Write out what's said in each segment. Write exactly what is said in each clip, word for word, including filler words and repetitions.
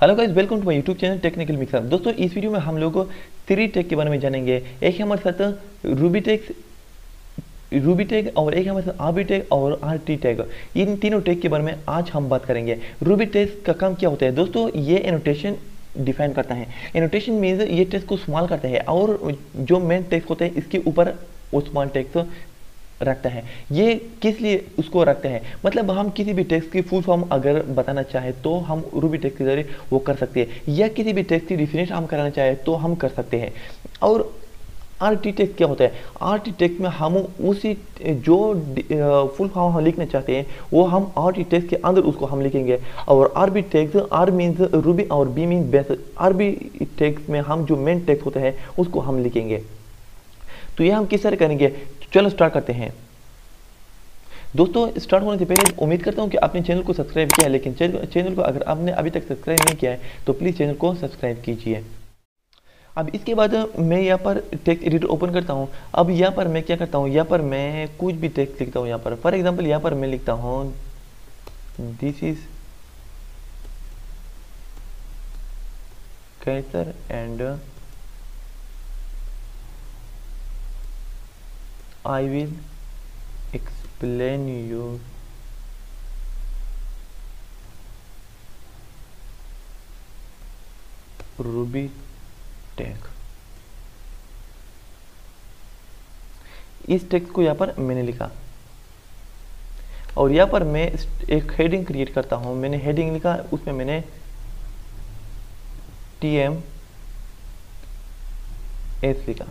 Hello guys, welcome to my YouTube channel technical mixer. दोस्तों, इस video में हम लोग थ्री टेक्स्ट के बारे में जानेंगे। एक है हमारे साथ रूबी टेक्स्ट रूबी टेक्स्ट और एक हमारे साथ आरबी टेक्स्ट और आरटी टेक्स्ट। इन तीनों टेक्स्ट के बारे में आज हम बात करेंगे। रूबी टेक्स्ट का काम क्या होता है दोस्तों? ये एनोटेशन डिफाइन करता है। एनोटेशन मीन्स ये टेक्स्ट को स्मॉल करता है और जो मेन टेक्स्ट होता है इसके ऊपर वो स्मॉल टेक्स्ट रखता है। ये किस लिए उसको रखते हैं, मतलब हम किसी भी टेक्स्ट की फुल फॉर्म अगर बताना चाहे तो हम रूबी टेक्स्ट के जरिए वो कर सकते हैं, या किसी भी टेक्स्ट की डिफिनेशन हम कराना चाहे तो हम कर सकते हैं। और आरटी टेक्स्ट क्या होता है? आरटी टेक्स्ट में हम उसी जो फुल फॉर्म हम लिखना चाहते हैं वो हम आरटी टेक्स्ट के अंदर उसको हम लिखेंगे। और RB text, R means Ruby और B means base, RB text में हम जो मेन टेक्स्ट होता है उसको हम लिखेंगे। तो ये हम किस तरह करेंगे, चलो स्टार्ट करते हैं। दोस्तों, स्टार्ट होने से पहले उम्मीद करता हूं कि आपने चैनल को सब्सक्राइब किया है, लेकिन चैनल को अगर आपने अभी तक सब्सक्राइब नहीं किया है तो प्लीज़ चैनल को सब्सक्राइब कीजिए। अब इसके बाद मैं यहाँ पर टेक्स्ट एडिटर ओपन करता हूँ। अब यहाँ पर मैं क्या करता हूँ, यहाँ पर मैं कुछ भी टेक्स्ट लिखता हूँ। यहाँ पर फॉर एग्जाम्पल यहाँ पर मैं लिखता हूँ this is Kaiser and I will explain you Ruby text। इस टेक्स्ट को यहाँ पर मैंने लिखा और यहाँ पर मैं एक हेडिंग क्रिएट करता हूँ। मैंने हेडिंग लिखा, उसमें मैंने T M S लिखा,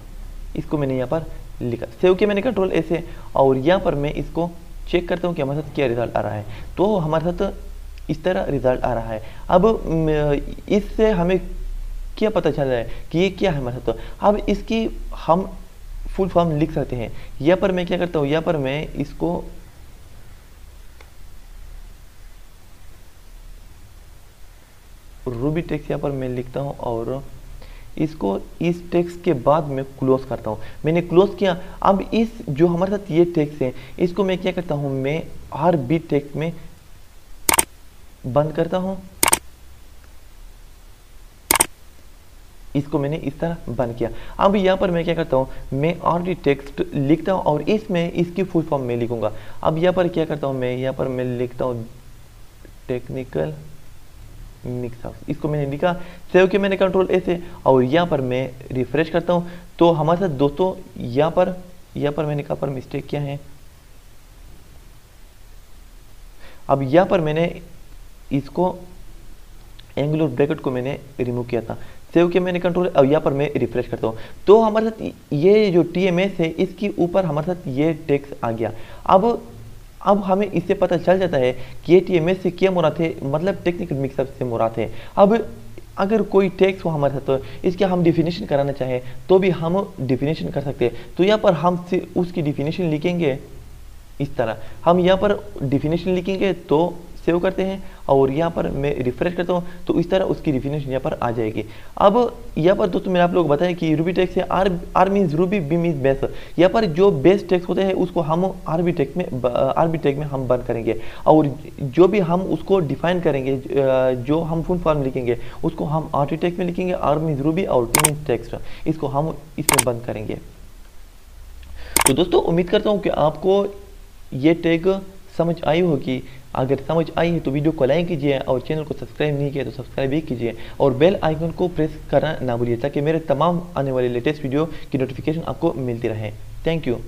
इसको मैंने यहाँ पर लिखा। सेव किया मैंने कंट्रोल ए से और यहाँ पर मैं इसको चेक करता हूँ कि हमारे साथ क्या रिजल्ट आ रहा है। तो हमारे साथ इस तरह रिजल्ट आ रहा है। अब इससे हमें क्या पता चल रहा है कि ये क्या है हमारे साथ। अब इसकी हम फुल फॉर्म लिख सकते हैं। यहाँ पर मैं क्या करता हूँ, यहाँ पर मैं इसको रूबी टेक्स्ट यहाँ पर मैं लिखता हूँ और इसको इस टेक्स्ट के बाद मैं क्लोज करता हूँ। मैंने क्लोज किया। अब इस जो हमारे साथ ये टेक्स्ट है इसको मैं क्या करता हूँ, मैं आरबी टेक्स्ट में बंद करता हूँ। इसको मैंने इस तरह बंद किया। अब यहाँ पर मैं क्या करता हूँ, मैं आरबी टेक्स्ट लिखता हूँ और इसमें इसकी फुल फॉर्म में लिखूंगा। अब यहाँ पर क्या करता हूँ, मैं यहाँ पर मैं लिखता हूँ टेक्निकल मिक्सर। इसको मैंने लिखा, सेव के मैंने कंट्रोल ए से और यहाँ पर मैं रिफ्रेश करता हूँ। तो हमारे साथ दोस्तों यहाँ पर यहाँ पर मैंने कहा पर मिस्टेक क्या है। अब यहाँ पर मैंने इसको एंगुलर ब्रैकेट को मैंने रिमूव किया था। सेव के मैंने कंट्रोल और यहाँ पर मैं रिफ्रेश करता हूँ। तो हमारे साथ ये जो टी एम एस है इसके ऊपर हमारे साथ ये टेक्स्ट आ गया। अब अब हमें इससे पता चल जाता है कि ये टीएमएस से क्या मुराद है, मतलब टेक्निकल मिक्सअप से मुराद है। अब अगर कोई टेक्स्ट हो हमारे साथ तो इसका हम डिफिनेशन कराना चाहें तो भी हम डिफिनेशन कर सकते हैं। तो यहाँ पर हम उसकी डिफिनेशन लिखेंगे, इस तरह हम यहाँ पर डिफिनेशन लिखेंगे। तो सेव करते हैं और यहाँ पर मैं रिफ्रेश करता हूँ। तो इस तरह उसकी डिफिनेशन यहाँ पर आ जाएगी। अब यहाँ पर दोस्तों मैंने आप लोग बताया कि रूबी टेक्स्ट है, R R means Ruby, B means base. यहाँ पर जो बेस टेक्स्ट होता है उसको हम आरबी टेक्स्ट में आरबी टेक्स्ट में हम बंद करेंगे और जो भी हम उसको डिफाइन करेंगे, जो हम फुल फॉर्म लिखेंगे उसको हम आरटी टेक्स्ट में लिखेंगे। आर मीन्स रूबी और टी मीन्स टेक्स्ट, इसको हम इसमें बंद करेंगे। तो दोस्तों उम्मीद करता हूँ कि आपको ये टैग समझ आई होगी। अगर समझ आई है तो वीडियो को लाइक कीजिए और चैनल को सब्सक्राइब नहीं किया तो सब्सक्राइब भी कीजिए और बेल आइकन को प्रेस करना ना भूलिए ताकि मेरे तमाम आने वाले लेटेस्ट वीडियो की नोटिफिकेशन आपको मिलती रहे। Thank you.